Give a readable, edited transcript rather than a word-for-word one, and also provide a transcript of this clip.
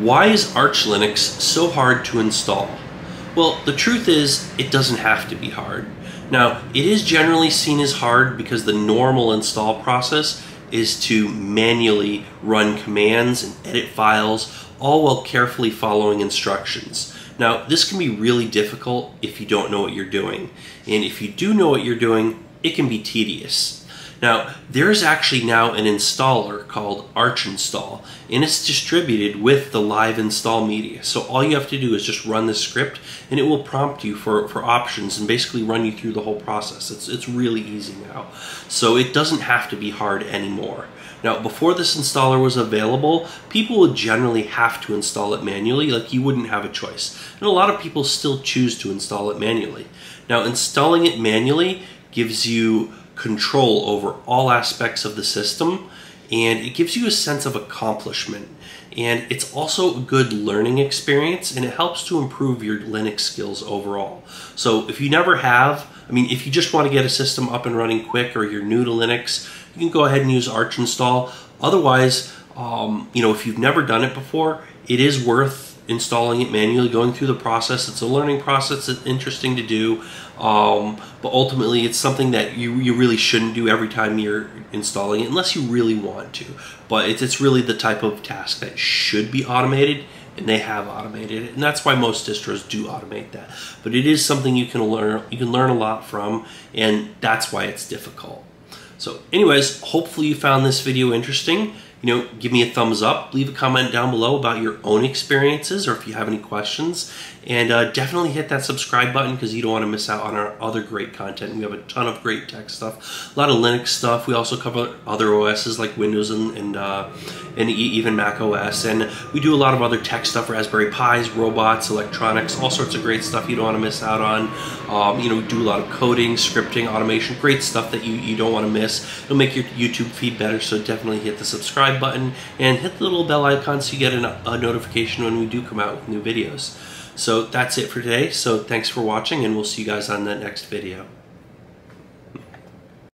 Why is Arch Linux so hard to install? Well, the truth is, it doesn't have to be hard. Now, it is generally seen as hard because the normal install process is to manually run commands and edit files, all while carefully following instructions. Now, this can be really difficult if you don't know what you're doing. And if you do know what you're doing, it can be tedious. Now, there's actually now an installer called ArchInstall, and it's distributed with the live install media. So all you have to do is just run the script, and it will prompt you for options and basically run you through the whole process. It's really easy now. So it doesn't have to be hard anymore. Now, before this installer was available, people would generally have to install it manually, like you wouldn't have a choice. And a lot of people still choose to install it manually. Now, installing it manually gives you control over all aspects of the system, and it gives you a sense of accomplishment. And it's also a good learning experience, and it helps to improve your Linux skills overall. So if you never have, if you just want to get a system up and running quick, or you're new to Linux, you can go ahead and use Arch Install. Otherwise, if you've never done it before, it is worth installing it manually, going through the process. It's a learning process, it's interesting to do, but ultimately it's something that you really shouldn't do every time you're installing it, unless you really want to. But it's really the type of task that should be automated, and they have automated it, and that's why most distros do automate that. But it is something you can learn a lot from, and that's why it's difficult. So anyways, hopefully you found this video interesting. Give me a thumbs up, leave a comment down below about your own experiences, or if you have any questions, and definitely hit that subscribe button, because you don't want to miss out on our other great content. We have a ton of great tech stuff, a lot of Linux stuff. We also cover other OSs like Windows and even Mac OS, and we do a lot of other tech stuff, Raspberry Pis, robots, electronics, all sorts of great stuff you don't want to miss out on. We do a lot of coding, scripting, automation, great stuff that you don't want to miss. It'll make your YouTube feed better, so definitely hit the subscribe button and hit the little bell icon so you get a notification when we do come out with new videos. So that's it for today. So thanks for watching, and we'll see you guys on the next video.